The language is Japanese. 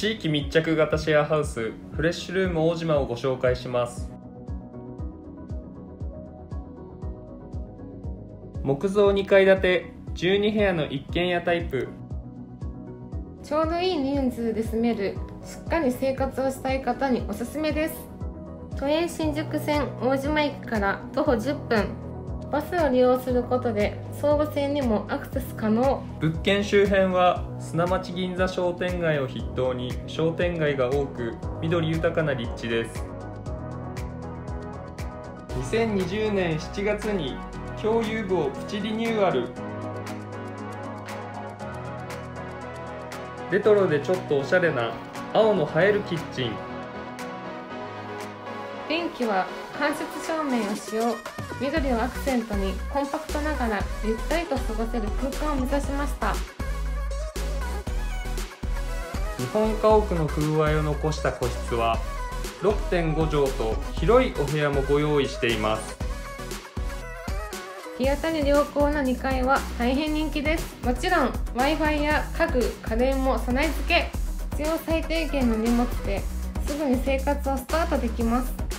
地域密着型シェアハウスフレッシュルーム大島をご紹介します。木造2階建て12部屋の一軒家タイプ。ちょうどいい人数で住める、しっかり生活をしたい方におすすめです。都営新宿線大島駅から徒歩10分、バスを利用することで総武線にもアクセス可能。物件周辺は砂町銀座商店街を筆頭に商店街が多く、緑豊かな立地です。2020年7月に共有部をプチリニューアル。レトロでちょっとおしゃれな青の映えるキッチン。電気は間接照明を使用、緑をアクセントにコンパクトながらゆったりと過ごせる空間を目指しました。日本家屋の風合いを残した個室は 6.5 畳と広いお部屋もご用意しています。日当たり良好な2階は大変人気です。もちろん Wi-Fi や家具、家電も備え付け。必要最低限の荷物ですぐに生活をスタートできます。